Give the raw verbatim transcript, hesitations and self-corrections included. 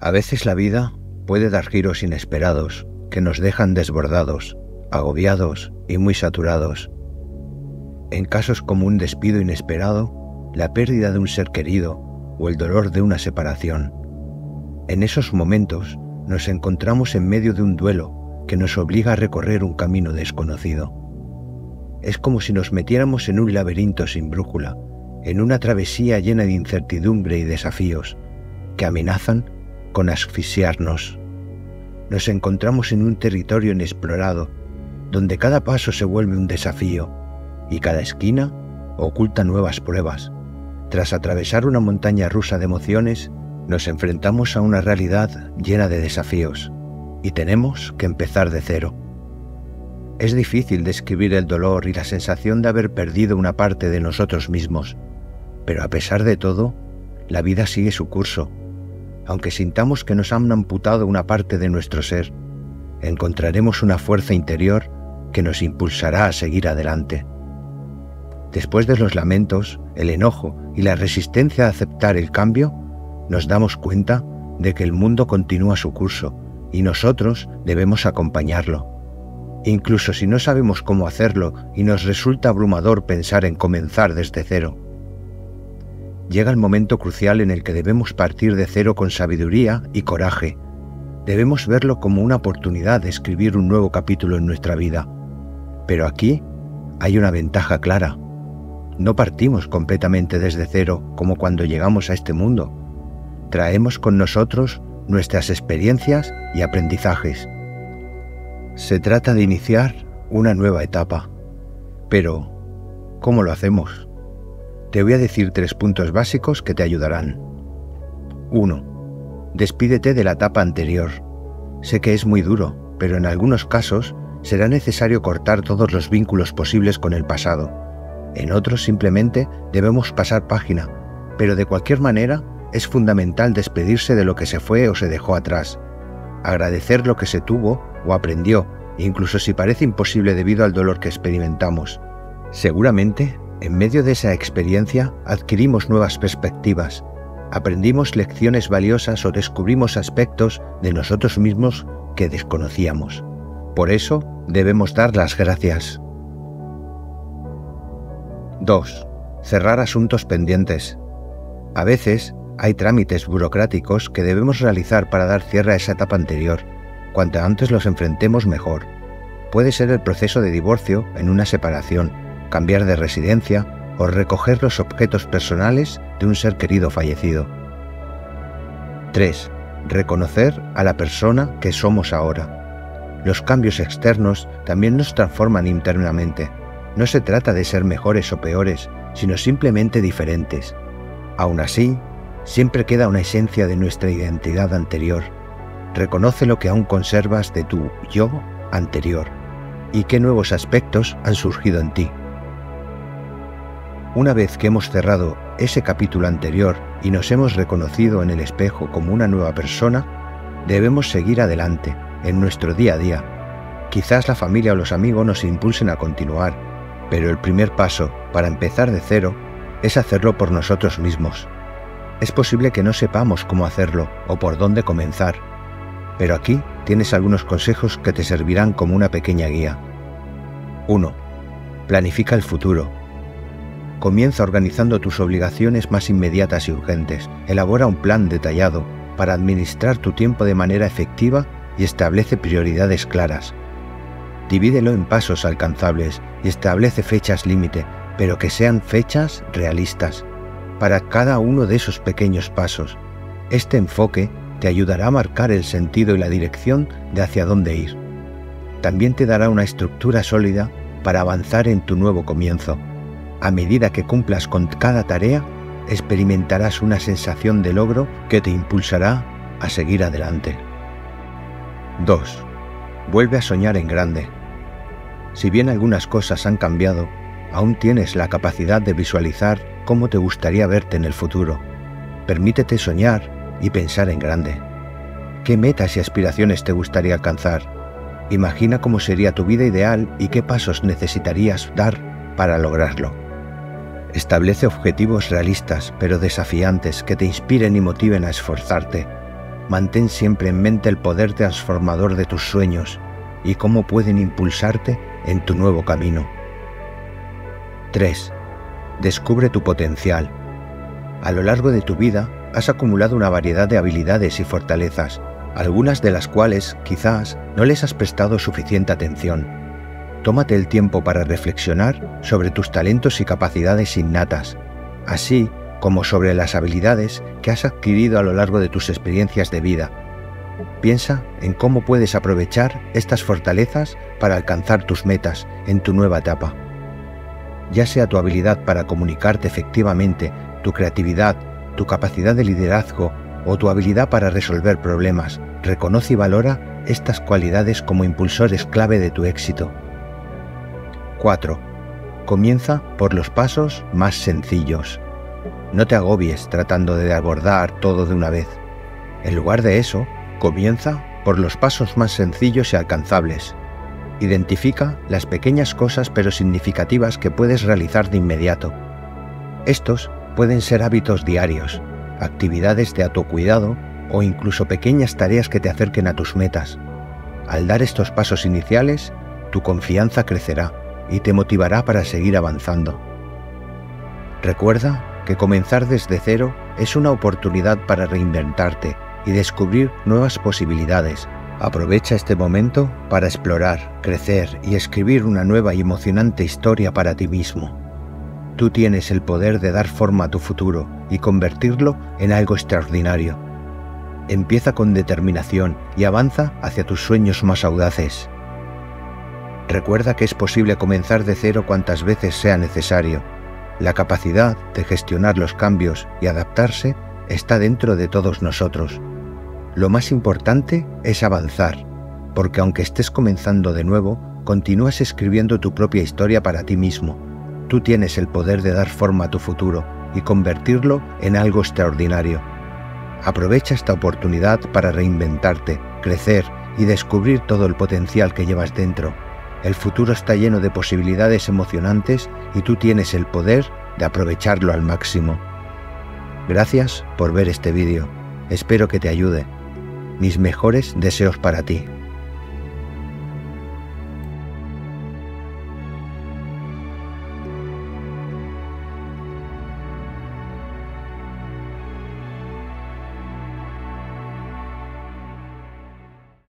A veces la vida puede dar giros inesperados que nos dejan desbordados, agobiados y muy saturados. En casos como un despido inesperado, la pérdida de un ser querido o el dolor de una separación. En esos momentos nos encontramos en medio de un duelo que nos obliga a recorrer un camino desconocido. Es como si nos metiéramos en un laberinto sin brújula, en una travesía llena de incertidumbre y desafíos que amenazan con asfixiarnos. Nos encontramos en un territorio inexplorado, donde cada paso se vuelve un desafío y cada esquina oculta nuevas pruebas. Tras atravesar una montaña rusa de emociones, nos enfrentamos a una realidad llena de desafíos y tenemos que empezar de cero. Es difícil describir el dolor y la sensación de haber perdido una parte de nosotros mismos, pero a pesar de todo, la vida sigue su curso. Aunque sintamos que nos han amputado una parte de nuestro ser, encontraremos una fuerza interior que nos impulsará a seguir adelante. Después de los lamentos, el enojo y la resistencia a aceptar el cambio, nos damos cuenta de que el mundo continúa su curso y nosotros debemos acompañarlo. Incluso si no sabemos cómo hacerlo y nos resulta abrumador pensar en comenzar desde cero. Llega el momento crucial en el que debemos partir de cero con sabiduría y coraje. Debemos verlo como una oportunidad de escribir un nuevo capítulo en nuestra vida. Pero aquí hay una ventaja clara. No partimos completamente desde cero como cuando llegamos a este mundo. Traemos con nosotros nuestras experiencias y aprendizajes. Se trata de iniciar una nueva etapa. Pero, ¿cómo lo hacemos? Te voy a decir tres puntos básicos que te ayudarán. uno. Despídete de la etapa anterior. Sé que es muy duro, pero en algunos casos será necesario cortar todos los vínculos posibles con el pasado. En otros simplemente debemos pasar página, pero de cualquier manera es fundamental despedirse de lo que se fue o se dejó atrás. Agradecer lo que se tuvo o aprendió, incluso si parece imposible debido al dolor que experimentamos. Seguramente, en medio de esa experiencia, adquirimos nuevas perspectivas, aprendimos lecciones valiosas o descubrimos aspectos de nosotros mismos que desconocíamos. Por eso, debemos dar las gracias. dos. Cerrar asuntos pendientes. A veces, hay trámites burocráticos que debemos realizar para dar cierre a esa etapa anterior. Cuanto antes los enfrentemos, mejor. Puede ser el proceso de divorcio en una separación, cambiar de residencia o recoger los objetos personales de un ser querido fallecido. tres. Reconocer a la persona que somos ahora. Los cambios externos también nos transforman internamente. No se trata de ser mejores o peores, sino simplemente diferentes. Aún así, siempre queda una esencia de nuestra identidad anterior. Reconoce lo que aún conservas de tu yo anterior y qué nuevos aspectos han surgido en ti. Una vez que hemos cerrado ese capítulo anterior y nos hemos reconocido en el espejo como una nueva persona, debemos seguir adelante en nuestro día a día. Quizás la familia o los amigos nos impulsen a continuar, pero el primer paso para empezar de cero es hacerlo por nosotros mismos. Es posible que no sepamos cómo hacerlo o por dónde comenzar, pero aquí tienes algunos consejos que te servirán como una pequeña guía. uno. Planifica el futuro. Comienza organizando tus obligaciones más inmediatas y urgentes. Elabora un plan detallado para administrar tu tiempo de manera efectiva y establece prioridades claras. Divídelo en pasos alcanzables y establece fechas límite, pero que sean fechas realistas para cada uno de esos pequeños pasos. Este enfoque te ayudará a marcar el sentido y la dirección de hacia dónde ir. También te dará una estructura sólida para avanzar en tu nuevo comienzo. A medida que cumplas con cada tarea, experimentarás una sensación de logro que te impulsará a seguir adelante. dos. Vuelve a soñar en grande. Si bien algunas cosas han cambiado, aún tienes la capacidad de visualizar cómo te gustaría verte en el futuro. Permítete soñar y pensar en grande. ¿Qué metas y aspiraciones te gustaría alcanzar? Imagina cómo sería tu vida ideal y qué pasos necesitarías dar para lograrlo. Establece objetivos realistas pero desafiantes que te inspiren y motiven a esforzarte. Mantén siempre en mente el poder transformador de tus sueños y cómo pueden impulsarte en tu nuevo camino. tres. Descubre tu potencial. A lo largo de tu vida has acumulado una variedad de habilidades y fortalezas, algunas de las cuales quizás no les has prestado suficiente atención. Tómate el tiempo para reflexionar sobre tus talentos y capacidades innatas, así como sobre las habilidades que has adquirido a lo largo de tus experiencias de vida. Piensa en cómo puedes aprovechar estas fortalezas para alcanzar tus metas en tu nueva etapa. Ya sea tu habilidad para comunicarte efectivamente, tu creatividad, tu capacidad de liderazgo o tu habilidad para resolver problemas, reconoce y valora estas cualidades como impulsores clave de tu éxito. cuatro. Comienza por los pasos más sencillos. No te agobies tratando de abordar todo de una vez. En lugar de eso, comienza por los pasos más sencillos y alcanzables. Identifica las pequeñas cosas pero significativas que puedes realizar de inmediato. Estos pueden ser hábitos diarios, actividades de autocuidado o incluso pequeñas tareas que te acerquen a tus metas. Al dar estos pasos iniciales, tu confianza crecerá y te motivará para seguir avanzando. Recuerda que comenzar desde cero es una oportunidad para reinventarte y descubrir nuevas posibilidades. Aprovecha este momento para explorar, crecer y escribir una nueva y emocionante historia para ti mismo. Tú tienes el poder de dar forma a tu futuro y convertirlo en algo extraordinario. Empieza con determinación y avanza hacia tus sueños más audaces. Recuerda que es posible comenzar de cero cuantas veces sea necesario. La capacidad de gestionar los cambios y adaptarse está dentro de todos nosotros. Lo más importante es avanzar, porque aunque estés comenzando de nuevo, continúas escribiendo tu propia historia para ti mismo. Tú tienes el poder de dar forma a tu futuro y convertirlo en algo extraordinario. Aprovecha esta oportunidad para reinventarte, crecer y descubrir todo el potencial que llevas dentro. El futuro está lleno de posibilidades emocionantes y tú tienes el poder de aprovecharlo al máximo. Gracias por ver este vídeo. Espero que te ayude. Mis mejores deseos para ti.